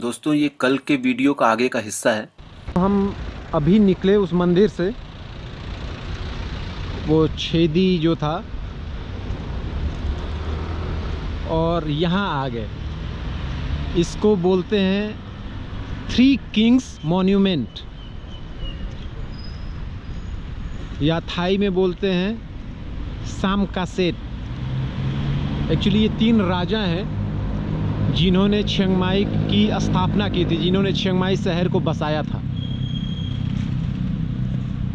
दोस्तों ये कल के वीडियो का आगे का हिस्सा है। हम अभी निकले उस मंदिर से, वो छेदी जो था, और यहाँ आ गए। इसको बोलते हैं थ्री किंग्स मॉन्यूमेंट, या थाई में बोलते हैं साम का सेट। एक्चुअली ये तीन राजा हैं जिन्होंने चियांग माई की स्थापना की थी, जिन्होंने चियांग माई शहर को बसाया था।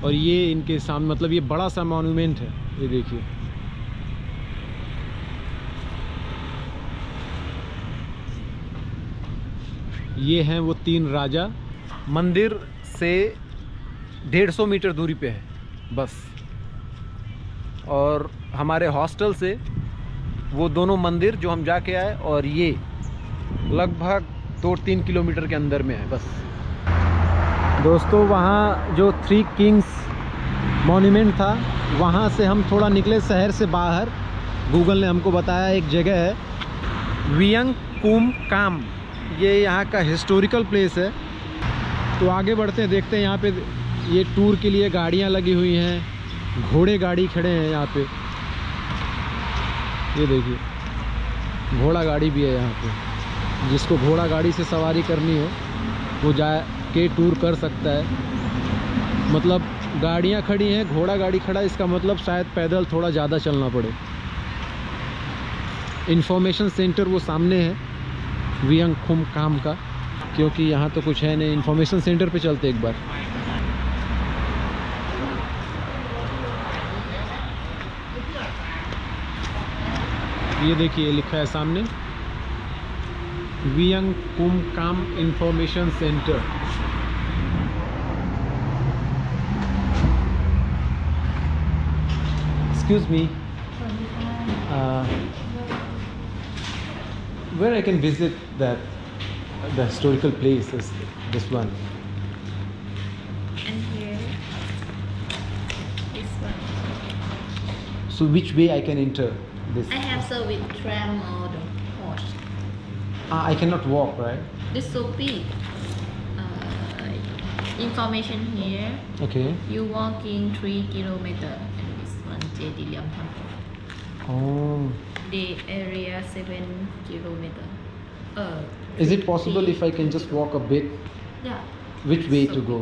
और ये इनके सामने, मतलब ये बड़ा सा मॉन्यूमेंट है, ये देखिए। ये हैं वो तीन राजा। मंदिर से 150 मीटर दूरी पे है बस, और हमारे हॉस्टल से वो दोनों मंदिर जो हम जाके आए और ये लगभग 2-3 किलोमीटर के अंदर में है बस। दोस्तों वहाँ जो थ्री किंग्स मॉन्यूमेंट था, वहाँ से हम थोड़ा निकले शहर से बाहर। गूगल ने हमको बताया एक जगह है वियंग कुम काम, ये यहाँ का हिस्टोरिकल प्लेस है। तो आगे बढ़ते हैं, देखते हैं। यहाँ पे ये टूर के लिए गाड़ियाँ लगी हुई हैं, घोड़े गाड़ी खड़े हैं यहाँ पे, ये देखिए। घोड़ा गाड़ी भी है यहाँ पे, जिसको घोड़ा गाड़ी से सवारी करनी हो वो जा के टूर कर सकता है। मतलब गाड़ियाँ खड़ी हैं, घोड़ा गाड़ी खड़ा, इसका मतलब शायद पैदल थोड़ा ज़्यादा चलना पड़े। इन्फॉर्मेशन सेंटर वो सामने है वियंग कुम काम का, क्योंकि यहाँ तो कुछ है नहीं। इन्फॉर्मेशन सेंटर पे चलते एक बार। ये देखिए लिखा है सामने वियंग कुम काम information centre. Excuse me, where I can visit that the historical place is this one? So which way I can enter? This. I have served with tram or the horse. I cannot walk, right? This so big. Information here. Okay. You walking 3 kilometers and this one JD Liam Temple. Oh. The area 7 kilometers. Is it possible if I can just walk a bit? Yeah. Which way so to go?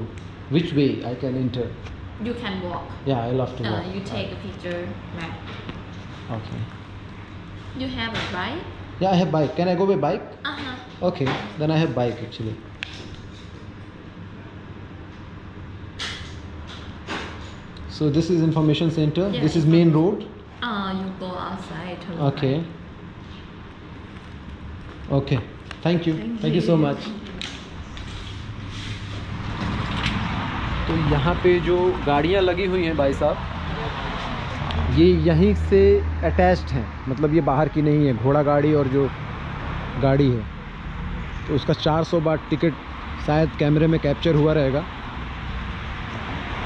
Which way I can enter? You can walk. Yeah, I love to walk. You take a picture map. Okay. You have a bike? Yeah, I have bike. Can I go by bike? Uh-huh. Okay, then I have bike actually. So this is information center. Yeah, this is main road. You go outside. Okay. Right. Okay. Thank you. Thank you so much. तो यहाँ पे जो गाड़ियाँ लगी हुई हैं भाई साहब, ये यहीं से अटैच्ड हैं, मतलब ये बाहर की नहीं है। घोड़ा गाड़ी और जो गाड़ी है तो उसका 400 बाht टिकट शायद कैमरे में कैप्चर हुआ रहेगा।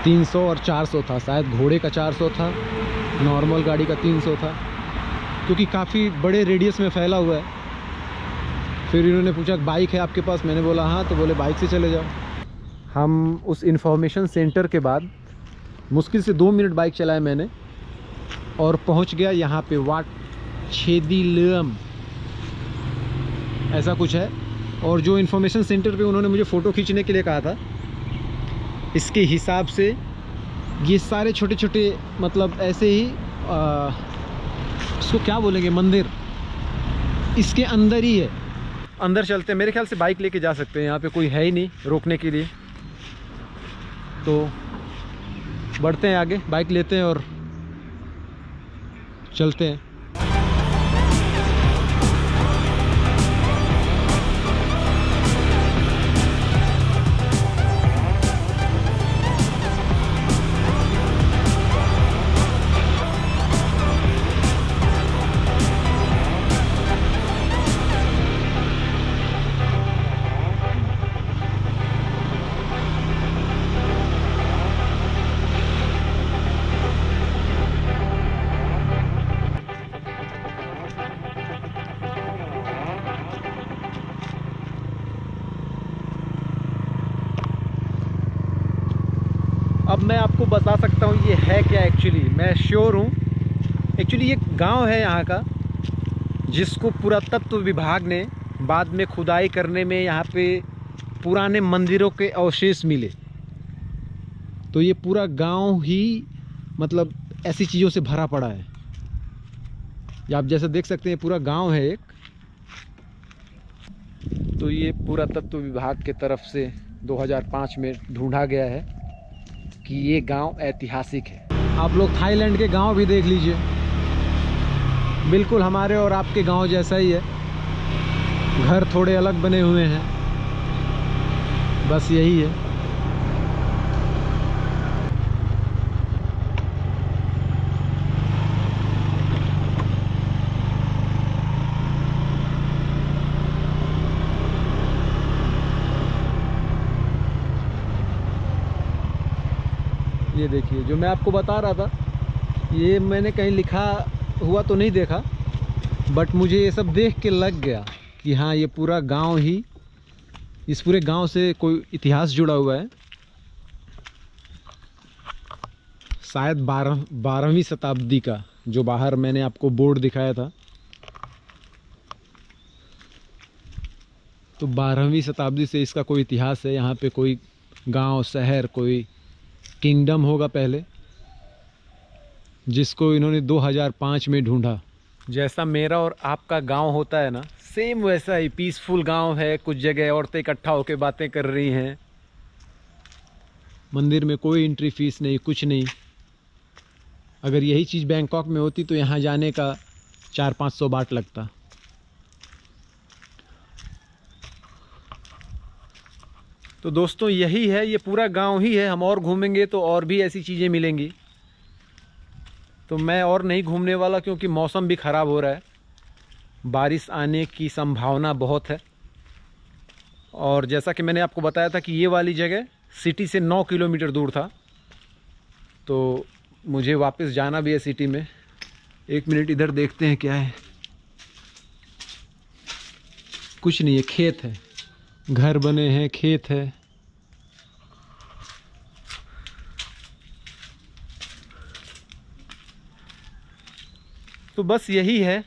300 और 400 था शायद, घोड़े का 400 था, नॉर्मल गाड़ी का 300 था, क्योंकि काफ़ी बड़े रेडियस में फैला हुआ है। फिर इन्होंने पूछा बाइक है आपके पास? मैंने बोला हाँ, तो बोले बाइक से चले जाओ। हम उस इंफॉर्मेशन सेंटर के बाद मुश्किल से 2 मिनट बाइक चलाया मैंने और पहुंच गया यहाँ पे वाट छेदी लम, ऐसा कुछ है। और जो इन्फॉर्मेशन सेंटर पे उन्होंने मुझे फ़ोटो खींचने के लिए कहा था, इसके हिसाब से ये सारे छोटे छोटे, मतलब ऐसे ही इसको क्या बोलेंगे, मंदिर इसके अंदर ही है। अंदर चलते हैं, मेरे ख्याल से बाइक लेके जा सकते हैं। यहाँ पे कोई है ही नहीं रोकने के लिए, तो बढ़ते हैं आगे, बाइक लेते हैं और चलते हैं। अब मैं आपको बता सकता हूँ ये है क्या एक्चुअली, मैं श्योर हूँ। एक्चुअली ये गांव है यहाँ का, जिसको पुरातत्व विभाग ने बाद में खुदाई करने में यहाँ पे पुराने मंदिरों के अवशेष मिले, तो ये पूरा गांव ही मतलब ऐसी चीज़ों से भरा पड़ा है। आप जैसे देख सकते हैं पूरा गांव है एक। तो ये पुरातत्व विभाग के तरफ से 2005 में ढूंढा गया है कि ये गांव ऐतिहासिक है। आप लोग थाईलैंड के गांव भी देख लीजिए, बिल्कुल हमारे और आपके गांव जैसा ही है, घर थोड़े अलग बने हुए हैं, बस यही है। ये देखिए जो मैं आपको बता रहा था, ये मैंने कहीं लिखा हुआ तो नहीं देखा, बट मुझे ये सब देख के लग गया कि हाँ ये पूरा गांव ही, इस पूरे गांव से कोई इतिहास जुड़ा हुआ है। शायद 12वीं शताब्दी का, जो बाहर मैंने आपको बोर्ड दिखाया था, तो 12वीं शताब्दी से इसका कोई इतिहास है। यहाँ पे कोई गांव, शहर, कोई किंगडम होगा पहले, जिसको इन्होंने 2005 में ढूंढा। जैसा मेरा और आपका गांव होता है ना, सेम वैसा ही पीसफुल गांव है। कुछ जगह औरतें इकट्ठा होकर बातें कर रही हैं, मंदिर में कोई एंट्री फीस नहीं, कुछ नहीं। अगर यही चीज़ बैंकॉक में होती तो यहाँ जाने का 400-500 बाट लगता। तो दोस्तों यही है, ये पूरा गांव ही है। हम और घूमेंगे तो और भी ऐसी चीज़ें मिलेंगी। तो मैं और नहीं घूमने वाला, क्योंकि मौसम भी ख़राब हो रहा है, बारिश आने की संभावना बहुत है। और जैसा कि मैंने आपको बताया था कि ये वाली जगह सिटी से 9 किलोमीटर दूर था, तो मुझे वापस जाना भी है सिटी में। एक मिनट इधर देखते हैं क्या है। कुछ नहीं है, खेत है, घर बने हैं, खेत है। तो बस यही है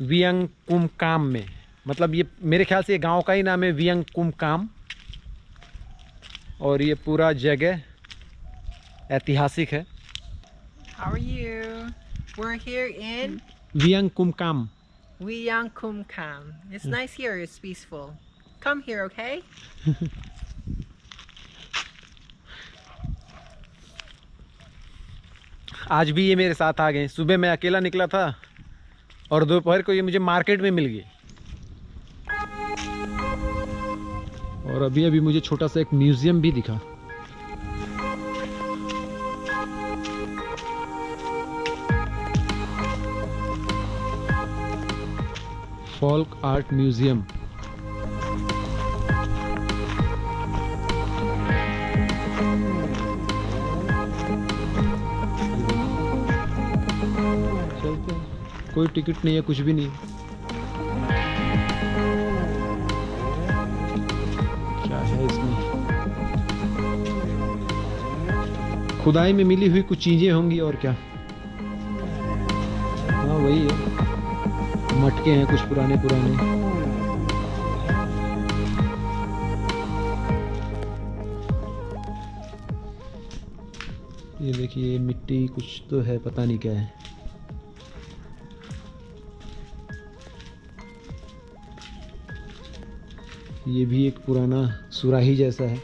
वियंग कुम काम में, मतलब ये मेरे ख्याल से ये गांव का ही नाम है वियंग कुम काम। और ये पूरा जगह ऐतिहासिक है। How are you? We're here in वियंग कुम काम। Wiang Kum Kam. It's nice here, it's peaceful. Come here, okay? आज भी ये मेरे साथ आ गए। सुबह मैं अकेला निकला था और दोपहर को ये मुझे मार्केट में मिल गई। और अभी अभी मुझे छोटा सा एक म्यूजियम भी दिखा। Folk art museum. कोई टिकट नहीं है, कुछ भी नहीं। क्या है इसमें? खुदाई में मिली हुई कुछ चीजें होंगी और क्या। हाँ वही है, मटके हैं कुछ पुराने पुराने। ये देखिए मिट्टी कुछ तो है, पता नहीं क्या है। ये भी एक पुराना सुराही जैसा है।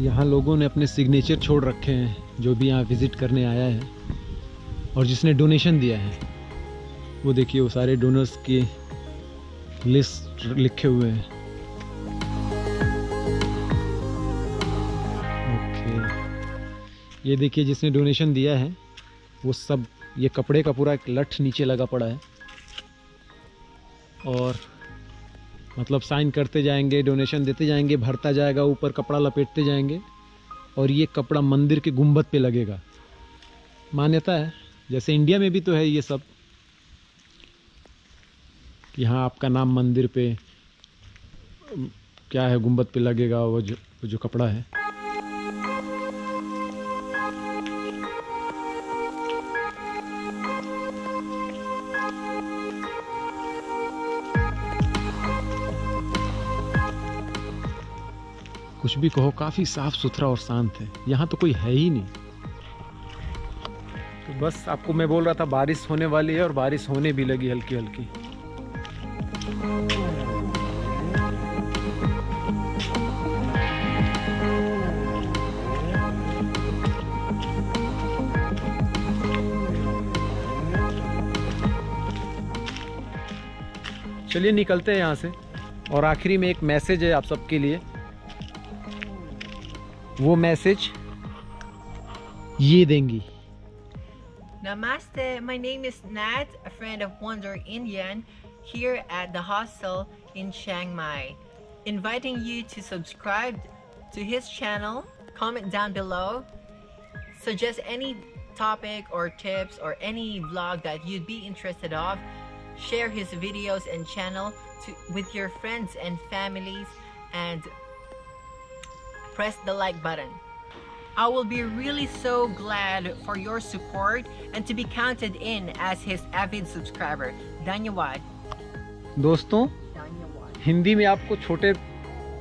यहाँ लोगों ने अपने सिग्नेचर छोड़ रखे हैं, जो भी यहाँ विज़िट करने आया है और जिसने डोनेशन दिया है। वो देखिए वो सारे डोनर्स की लिस्ट लिखे हुए हैं। ओके, ये देखिए जिसने डोनेशन दिया है वो सब, ये कपड़े का पूरा एक लठ नीचे लगा पड़ा है। और मतलब साइन करते जाएंगे, डोनेशन देते जाएंगे, भरता जाएगा, ऊपर कपड़ा लपेटते जाएंगे और ये कपड़ा मंदिर के गुंबद पे लगेगा। मान्यता है, जैसे इंडिया में भी तो है ये सब, कि हाँ आपका नाम मंदिर पे क्या है, गुंबद पे लगेगा वो जो कपड़ा है। कुछ भी कहो, काफ़ी साफ सुथरा और शांत है, यहाँ तो कोई है ही नहीं। तो बस आपको मैं बोल रहा था बारिश होने वाली है और बारिश होने भी लगी हल्की हल्की। चलिए निकलते हैं यहाँ से। और आखिरी में एक मैसेज है आप सबके लिए, वो मैसेज ये देंगी। Namaste, my name is Nat, a friend of Wander Indian here at the hostel in Chiang Mai. Inviting you to subscribe to his channel, comment down below, suggest any topic or tips or any vlog that you'd be interested of, share his videos and channel with your friends and families, and press the like button. I will be really so glad for your support and to be counted in as his avid subscriber. धन्यवाद। दोस्तों हिंदी में आपको छोटे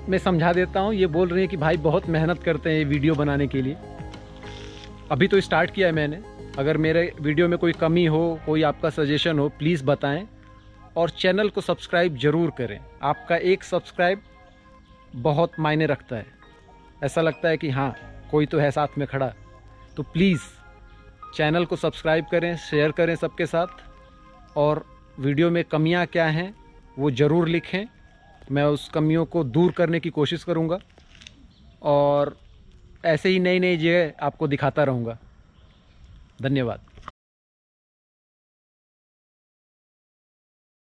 में समझा देता हूँ। ये बोल रहे हैं कि भाई बहुत मेहनत करते हैं ये वीडियो बनाने के लिए। अभी तो स्टार्ट किया है मैंने। अगर मेरे वीडियो में कोई कमी हो, कोई आपका सजेशन हो, प्लीज़ बताएं और चैनल को सब्सक्राइब ज़रूर करें। आपका एक सब्सक्राइब बहुत मायने रखता है। ऐसा लगता है कि हाँ कोई तो है साथ में खड़ा। तो प्लीज़ चैनल को सब्सक्राइब करें, शेयर करें सबके साथ, और वीडियो में कमियां क्या हैं वो ज़रूर लिखें। मैं उस कमियों को दूर करने की कोशिश करूंगा और ऐसे ही नई नई जगह आपको दिखाता रहूंगा। धन्यवाद।